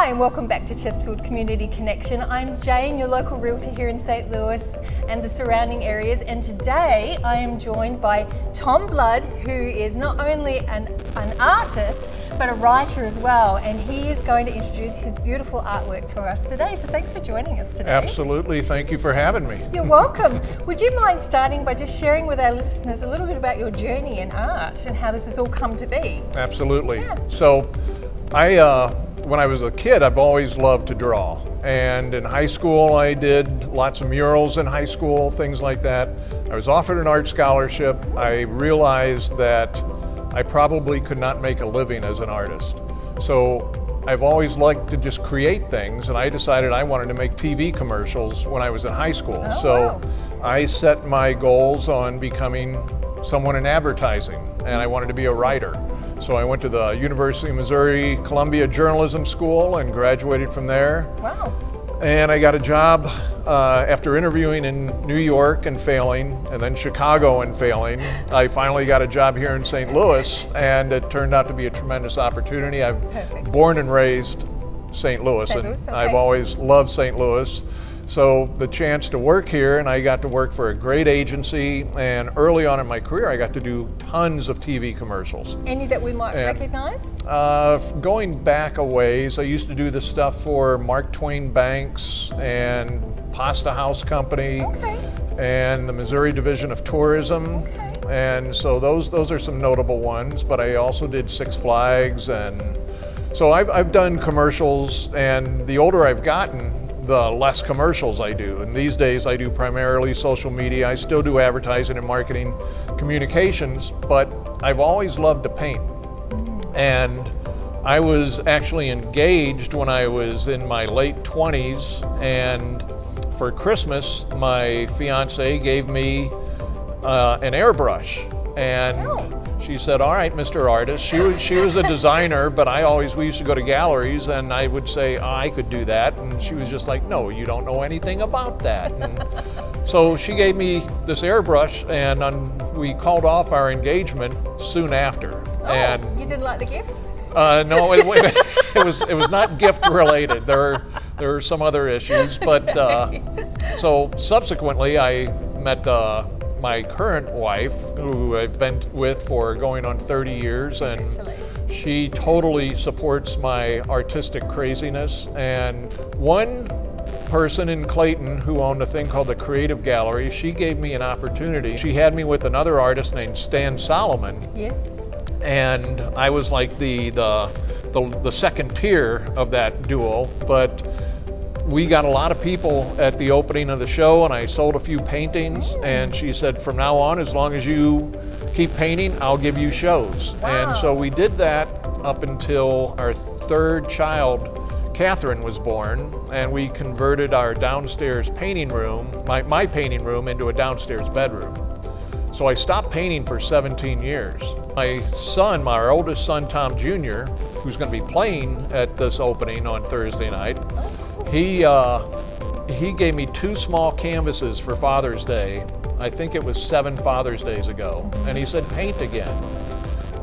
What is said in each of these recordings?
Hi and welcome back to Chesterfield Community Connection. I'm Jane, your local realtor here in St. Louis and the surrounding areas, and today I am joined by Tom Blood, who is not only an artist but a writer as well, and he is going to introduce his beautiful artwork for us today. So thanks for joining us today. Absolutely, thank you for having me. You're welcome. Would you mind starting by just sharing with our listeners a little bit about your journey in art and how this has all come to be? Absolutely. Yeah. So when I was a kid, I've always loved to draw, and in high school I did lots of murals in high school, things like that. I was offered an art scholarship. I realized that I probably could not make a living as an artist. So I've always liked to just create things, and I decided I wanted to make TV commercials when I was in high school. Oh, so wow. I set my goals on becoming someone in advertising, and I wanted to be a writer. So I went to the University of Missouri-Columbia Journalism School and graduated from there. Wow. And I got a job after interviewing in New York and failing, and then Chicago and failing. I finally got a job here in St. Louis, and it turned out to be a tremendous opportunity. I've Perfect. Born and raised St. Louis, okay. I've always loved St. Louis. So the chance to work here, and I got to work for a great agency, and early on in my career I got to do tons of TV commercials. Any that we might recognize? Going back a ways, I used to do the stuff for Mark Twain Banks and Pasta House Company okay. and the Missouri Division of Tourism. Okay. And so those are some notable ones, but I also did Six Flags, and so I've done commercials, and the older I've gotten, the less commercials I do. And these days I do primarily social media. I still do advertising and marketing, communications, but I've always loved to paint. And I was actually engaged when I was in my late 20s, and for Christmas my fiance gave me an airbrush, and she said, "All right, Mr. Artist." She was a designer, but we used to go to galleries, and I would say, "Oh, I could do that," and she was just like, "No, you don't know anything about that." And so she gave me this airbrush, and we called off our engagement soon after. Oh, and you didn't like the gift? No, it was not gift related. There were some other issues, but so subsequently I met my current wife, who I've been with for going on 30 years, and she totally supports my artistic craziness. And one person in Clayton who owned a thing called the Creative Gallery, she gave me an opportunity. She had me with another artist named Stan Solomon. Yes. And I was like the second tier of that duo, but we got a lot of people at the opening of the show, and I sold a few paintings, and she said, "From now on, as long as you keep painting, I'll give you shows." Wow. And so we did that up until our third child, Catherine, was born, and we converted our downstairs painting room, my painting room, into a downstairs bedroom. So I stopped painting for 17 years. My son, my oldest son, Tom Jr., who's going to be playing at this opening on Thursday night, he gave me two small canvases for Father's Day. I think it was 7 Father's Days ago. And he said, "Paint again."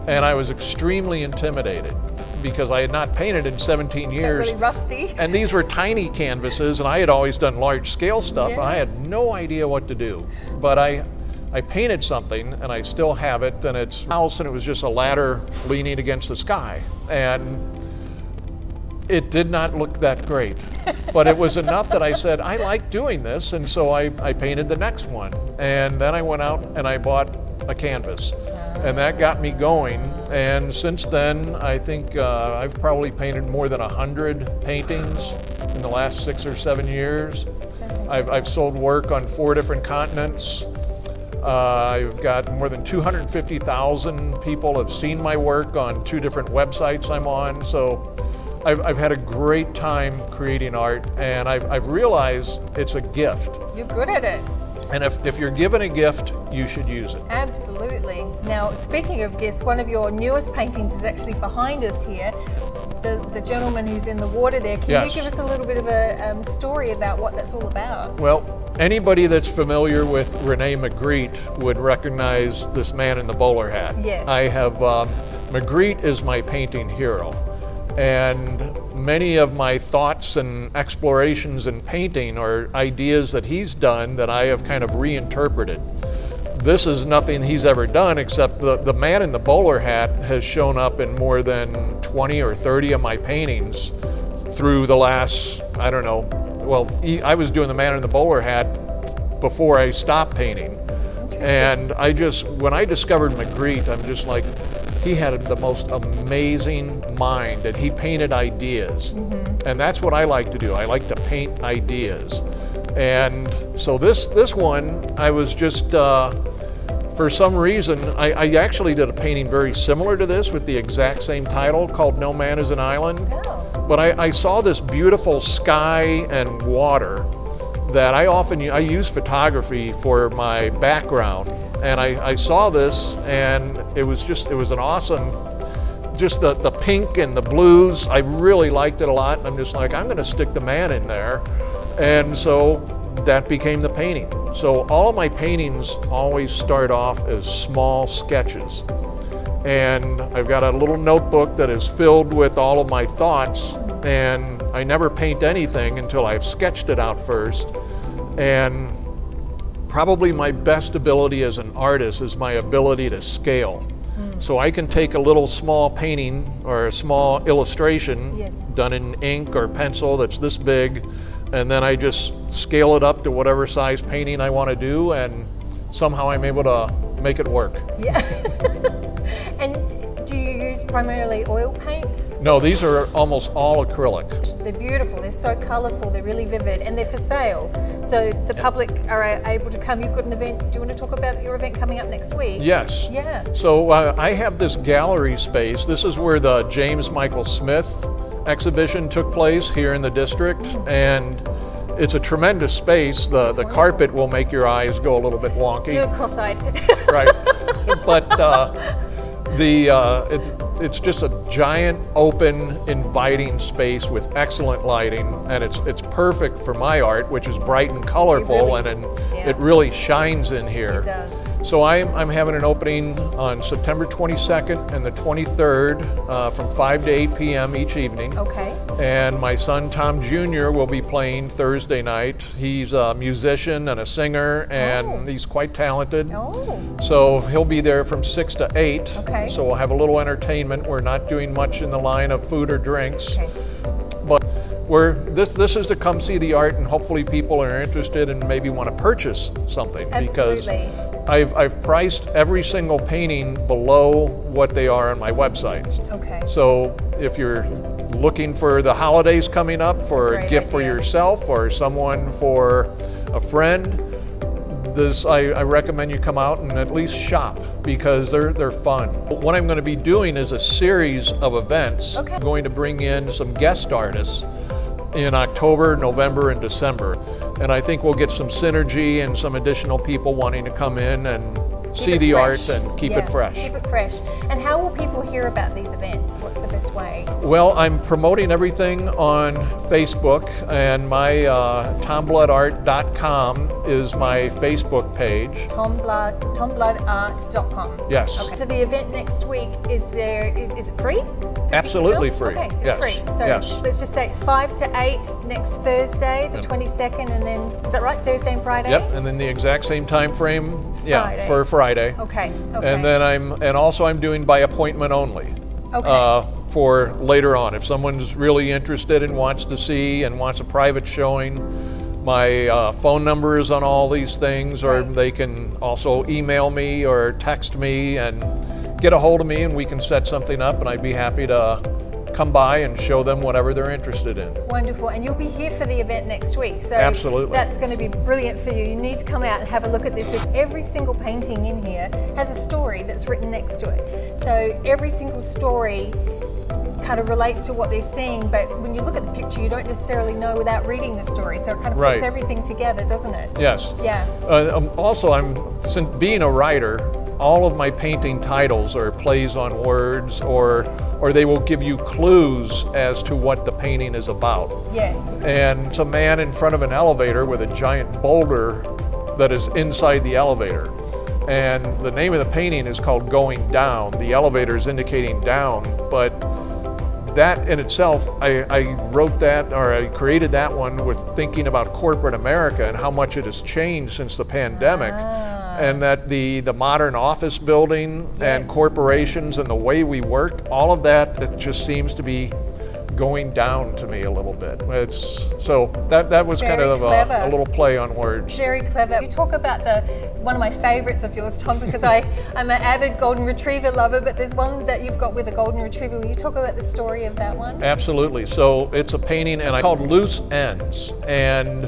And I was extremely intimidated because I had not painted in 17 years. Really rusty. And these were tiny canvases, and I had always done large scale stuff. Yeah. And I had no idea what to do. But I painted something, and I still have it, and it's a house, and it was just a ladder leaning against the sky. And it did not look that great, but it was enough that I said, "I like doing this," and so I painted the next one. And then I went out and I bought a canvas, and that got me going. And since then, I think I've probably painted more than 100 paintings in the last 6 or 7 years. I've sold work on 4 different continents. I've got more than 250,000 people have seen my work on 2 different websites I'm on. So I've had a great time creating art, and I've realized it's a gift. You're good at it. And if you're given a gift, you should use it. Absolutely. Now, speaking of gifts, one of your newest paintings is actually behind us here. The gentleman who's in the water there. Can Yes. you give us a little bit of a story about what that's all about? Well, anybody that's familiar with René Magritte would recognize this man in the bowler hat. Yes. Magritte is my painting hero. And many of my thoughts and explorations in painting are ideas that he's done that I have kind of reinterpreted. This is nothing he's ever done, except the man in the bowler hat has shown up in more than 20 or 30 of my paintings through the last, I don't know, well, I was doing the man in the bowler hat before I stopped painting. And I just, when I discovered Magritte, I'm just like, he had the most amazing mind, and he painted ideas. Mm-hmm. And that's what I like to do. I like to paint ideas. And so this one, I was just, for some reason, I actually did a painting very similar to this with the exact same title called No Man is an Island. Oh. But I saw this beautiful sky and water that I use photography for my background. And I saw this, and it was an awesome, just the pink and the blues. I really liked it a lot. And I'm just like, I'm gonna stick the man in there. And so that became the painting. So all my paintings always start off as small sketches. And I've got a little notebook that is filled with all of my thoughts, and I never paint anything until I've sketched it out first. And probably my best ability as an artist is my ability to scale. So I can take a little small painting or a small illustration done in ink or pencil that's this big, and then I just scale it up to whatever size painting I want to do, and somehow I'm able to make it work. Yeah. And do you use primarily oil paints? No, these are almost all acrylic. They're beautiful, they're so colourful, they're really vivid, and they're for sale. So the public are able to come. You've got an event. Do you want to talk about your event coming up next week? Yes. Yeah. So I have this gallery space. This is where the James Michael Smith exhibition took place here in the district, and it's a tremendous space. The carpet will make your eyes go a little bit wonky. You're cross-eyed. Right. But it's just a giant, open, inviting space with excellent lighting, and it's perfect for my art, which is bright and colorful, and it really shines in here. It does. So I'm having an opening on September 22nd and the 23rd from 5 to 8 p.m. each evening. Okay. And my son, Tom Jr., will be playing Thursday night. He's a musician and a singer, and he's quite talented. Oh. So he'll be there from 6 to 8. Okay. So we'll have a little entertainment. We're not doing much in the line of food or drinks. Okay. But this is to come see the art, and hopefully people are interested and maybe want to purchase something. Absolutely. Because I've priced every single painting below what they are on my websites. Okay. So if you're looking for the holidays coming up, for a gift for yourself or someone, for a friend, I recommend you come out and at least shop, because they're fun. What I'm going to be doing is a series of events. Okay. I'm going to bring in some guest artists in October, November, and December. And I think we'll get some synergy and some additional people wanting to come in and see the art and keep it fresh. Keep it fresh. And how will people hear about these events? What's the best way? Well, I'm promoting everything on Facebook, and my tombloodart.com is my Facebook page. tombloodart.com. Yes. Okay. So the event next week is it free? Absolutely free. Okay, it's free. So let's just say it's 5 to 8 next Thursday, the 22nd, and then, is that right, Thursday and Friday? Yep, and then the exact same time frame for Friday. Okay, okay. And then I'm doing by appointment only. Okay. For later on. If someone's really interested and wants to see and wants a private showing, my phone number is on all these things, or they can also email me or text me and get a hold of me, and we can set something up, and I'd be happy to come by and show them whatever they're interested in. Wonderful. And you'll be here for the event next week. So absolutely. That's going to be brilliant for you. You need to come out and have a look at this. With every single painting in here has a story that's written next to it. So every single story kind of relates to what they're seeing, but when you look at the picture, you don't necessarily know without reading the story. So it kind of puts everything together, doesn't it? Yes. Yeah. Also, since being a writer, all of my painting titles are plays on words, or they will give you clues as to what the painting is about. Yes. And it's a man in front of an elevator with a giant boulder that is inside the elevator. And the name of the painting is called Going Down. The elevator is indicating down, but that in itself, I wrote that, or I created that one with thinking about corporate America and how much it has changed since the pandemic. And that the modern office building and corporations and the way we work, all of that, it just seems to be going down to me a little bit. It's, so that was very kind of a little play on words. Very clever. You talk about one of my favorites of yours, Tom, because I'm an avid golden retriever lover, but there's one that you've got with a golden retriever. Will you talk about the story of that one? Absolutely. So it's a painting, and I called Loose Ends. And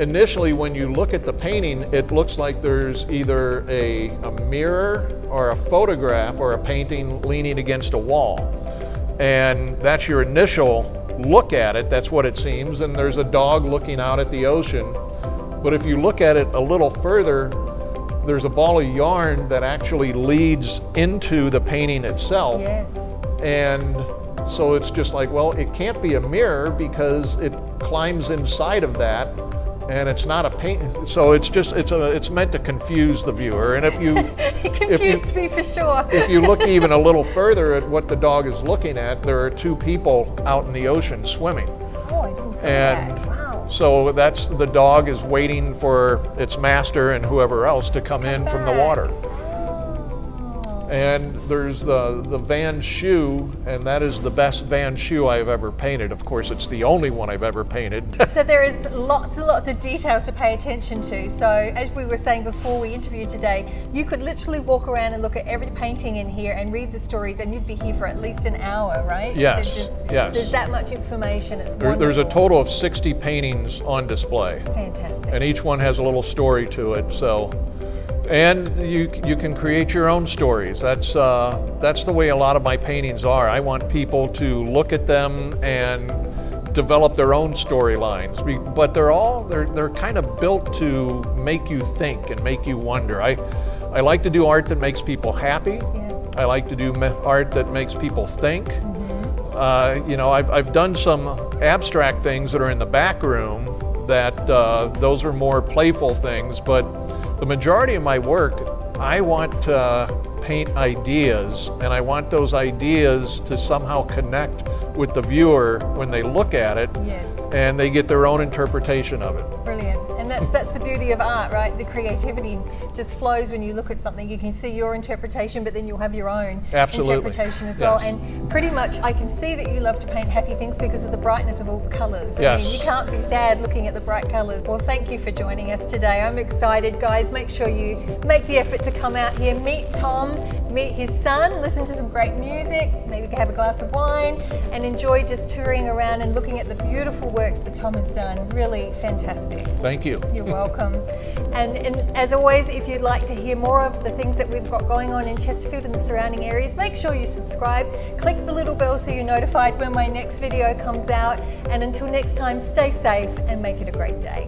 initially, when you look at the painting, it looks like there's either a mirror or a photograph or a painting leaning against a wall. And that's your initial look at it, that's what it seems, and there's a dog looking out at the ocean. But if you look at it a little further, there's a ball of yarn that actually leads into the painting itself. Yes. And so it's just like, well, it can't be a mirror because it climbs inside of that, and it's not a paint, so it's just, it's meant to confuse the viewer. And if you it confused me for sure. If you look even a little further at what the dog is looking at, there are two people out in the ocean swimming. Oh, I didn't see that. Wow. So that's, the dog is waiting for its master and whoever else to come in from the water. Oh. And there's the Van Shoe, and that is the best Van Shoe I've ever painted. Of course, it's the only one I've ever painted. So there is lots and lots of details to pay attention to. So as we were saying before we interviewed today, you could literally walk around and look at every painting in here and read the stories, and you'd be here for at least an hour, right? Yes, yes. There's that much information. It's wonderful. There's a total of 60 paintings on display. Fantastic. And each one has a little story to it, so. And you can create your own stories. That's the way a lot of my paintings are. I want people to look at them and develop their own storylines. But they're kind of built to make you think and make you wonder. I like to do art that makes people happy. Yeah. I like to do art that makes people think. Mm-hmm. You know, I've done some abstract things that are in the back room. That those are more playful things, but. The majority of my work, I want to paint ideas, and I want those ideas to somehow connect with the viewer when they look at it, yes. And they get their own interpretation of it. Brilliant. And that's the beauty of art, right? The creativity just flows when you look at something. You can see your interpretation, but then you'll have your own interpretation as well. Yes. And pretty much I can see that you love to paint happy things because of the brightness of all the colours. Yes. I mean, you can't be sad looking at the bright colours. Well, thank you for joining us today. I'm excited, guys. Make sure you make the effort to come out here, meet Tom, meet his son, listen to some great music, maybe have a glass of wine, and enjoy just touring around and looking at the beautiful works that Tom has done. Really fantastic. Thank you. You're welcome. And as always, if you'd like to hear more of the things that we've got going on in Chesterfield and the surrounding areas, make sure you subscribe, click the little bell so you're notified when my next video comes out. And until next time, stay safe and make it a great day.